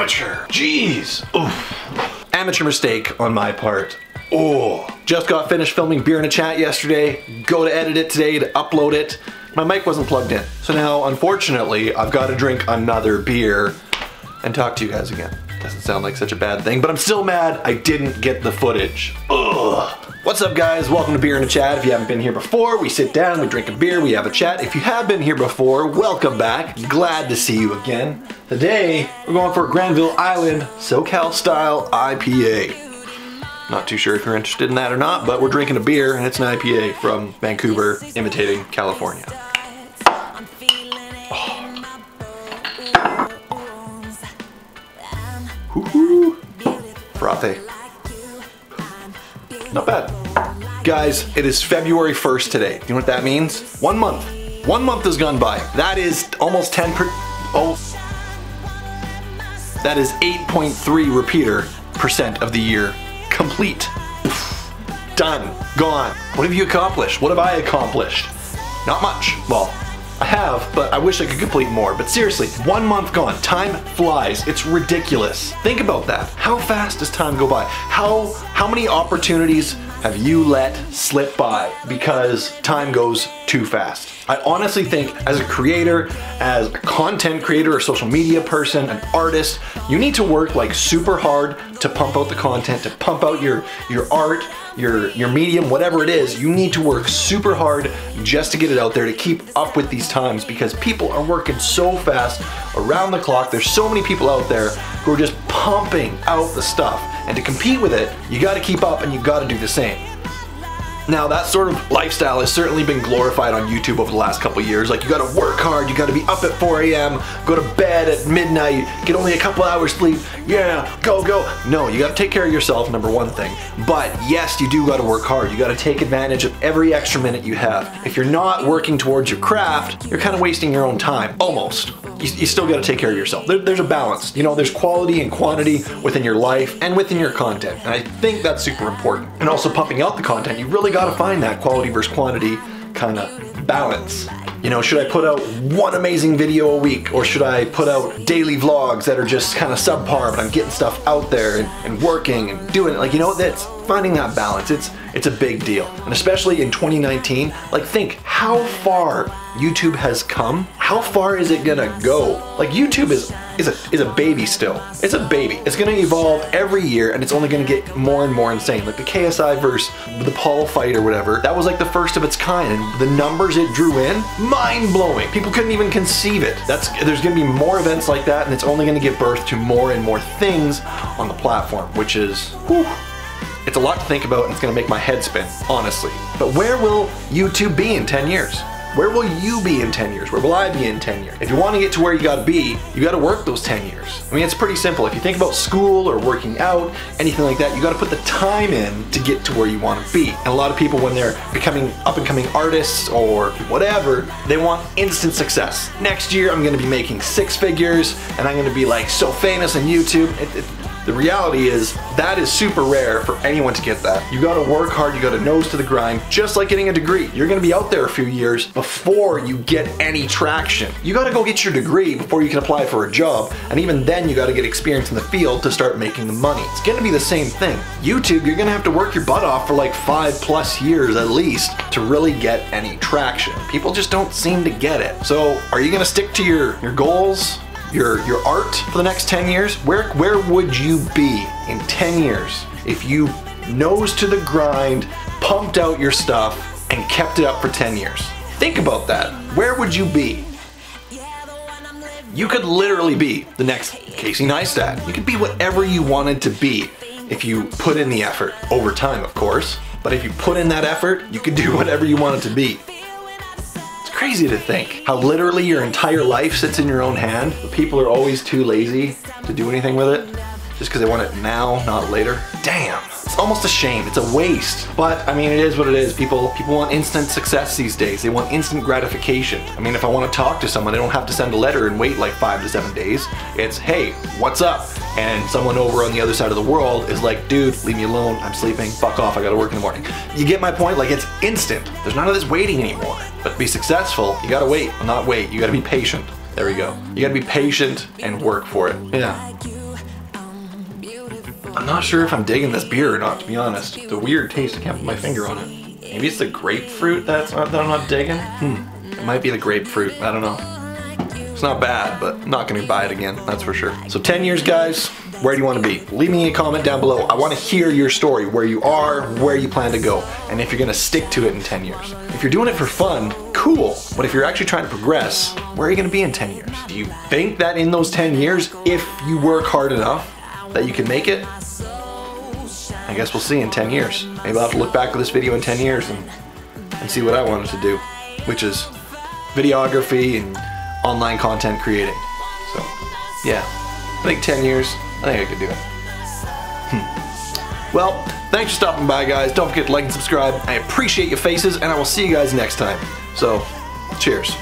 Amateur. Jeez. Oof. Amateur mistake on my part. Oh. Just got finished filming Beer and a Chat yesterday. Go to edit it today to upload it. My mic wasn't plugged in. So now, unfortunately, I've got to drink another beer and talk to you guys again. Doesn't sound like such a bad thing, but I'm still mad I didn't get the footage. Ugh. What's up, guys? Welcome to Beer and a Chat. If you haven't been here before, we sit down, we drink a beer, we have a chat. If you have been here before, welcome back. Glad to see you again. Today, we're going for a Granville Island SoCal style IPA. Not too sure if you're interested in that or not, but we're drinking a beer and it's an IPA from Vancouver, imitating California. Oh. Frothy. Not bad. Guys, it is February 1st today. You know what that means? 1 month. 1 month has gone by. That is almost 8.3 repeater % of the year complete. Oof. Done. Gone. What have you accomplished? What have I accomplished? Not much. Well, I have, but I wish I could complete more. But seriously, 1 month gone. Time flies. It's ridiculous. Think about that. How fast does time go by? How many opportunities have you let slip by because time goes too fast? I honestly think as a creator, as a content creator, a social media person, an artist, you need to work like super hard to pump out the content, to pump out your art, your medium, whatever it is. You need to work super hard just to get it out there, to keep up with these times, because people are working so fast around the clock. There's so many people out there who are just pumping out the stuff, and to compete with it, you got to keep up and you got to do the same. Now, that sort of lifestyle has certainly been glorified on YouTube over the last couple years. Like, you gotta work hard, you gotta be up at 4 a.m., go to bed at midnight, get only a couple hours sleep, yeah, go, go. No, you gotta take care of yourself, number one thing. But yes, you do gotta work hard. You gotta take advantage of every extra minute you have. If you're not working towards your craft, you're kind of wasting your own time, almost. You still gotta take care of yourself. There's a balance. You know, there's quality and quantity within your life and within your content. And I think that's super important. And also pumping out the content, you really gotta find that quality versus quantity kind of balance. You know, should I put out one amazing video a week, or should I put out daily vlogs that are just kind of subpar, but I'm getting stuff out there and working and doing it? Like, you know, that's finding that balance. It's a big deal. And especially in 2019, like, think how far YouTube has come. How far is it gonna go? Like, YouTube is a baby still. It's a baby. It's gonna evolve every year, and it's only gonna get more and more insane. Like the KSI versus the Paul fight or whatever, that was like the first of its kind, and the numbers it drew in, mind-blowing. People couldn't even conceive it. There's gonna be more events like that, and it's only gonna give birth to more and more things on the platform, which is, whew, it's a lot to think about, and it's gonna make my head spin, honestly. But where will YouTube be in 10 years? Where will you be in 10 years? Where will I be in 10 years? If you want to get to where you got to be, you got to work those 10 years. I mean, it's pretty simple. If you think about school or working out, anything like that, you got to put the time in to get to where you want to be. And a lot of people, when they're becoming up-and-coming artists or whatever, they want instant success. Next year, I'm going to be making 6 figures, and I'm going to be like so famous on YouTube. The reality is that is super rare for anyone to get that. You gotta work hard, you gotta nose to the grind, just like getting a degree. You're gonna be out there a few years before you get any traction. You gotta go get your degree before you can apply for a job, and even then you gotta get experience in the field to start making the money. It's gonna be the same thing. YouTube, you're gonna have to work your butt off for like 5+ years at least to really get any traction. People just don't seem to get it. So are you gonna stick to your goals? Your art for the next 10 years? Where would you be in 10 years if you nose to the grind, pumped out your stuff, and kept it up for 10 years? Think about that. Where would you be? You could literally be the next Casey Neistat. You could be whatever you wanted to be if you put in the effort. Over time, of course. But if you put in that effort, you could do whatever you wanted to be. Crazy to think how literally your entire life sits in your own hand, but people are always too lazy to do anything with it just because they want it now, not later. Damn, it's almost a shame. It's a waste. But I mean, it is what it is. People want instant success these days. They want instant gratification. I mean, if I want to talk to someone, I don't have to send a letter and wait like 5 to 7 days. It's, hey, what's up? And someone over on the other side of the world is like, dude, leave me alone. I'm sleeping. Fuck off. I got to work in the morning. You get my point? Like, it's instant. There's none of this waiting anymore. But to be successful, you gotta wait. Well, not wait, you gotta be patient. There we go. You gotta be patient and work for it. Yeah. I'm not sure if I'm digging this beer or not, to be honest. It's a weird taste, I can't put my finger on it. Maybe it's the grapefruit that I'm not digging? It might be the grapefruit, I don't know. It's not bad, but I'm not gonna buy it again, that's for sure. So 10 years, guys, where do you wanna be? Leave me a comment down below. I wanna hear your story, where you are, where you plan to go, and if you're gonna stick to it in 10 years. If you're doing it for fun, cool, but if you're actually trying to progress, where are you gonna be in 10 years? Do you think that in those 10 years, if you work hard enough, that you can make it? I guess we'll see in 10 years. Maybe I'll have to look back at this video in 10 years and see what I wanted to do, which is videography and online content creating. So, yeah, I think 10 years, I think I could do it. Well, thanks for stopping by, guys. Don't forget to like and subscribe. I appreciate your faces, and I will see you guys next time. So, cheers.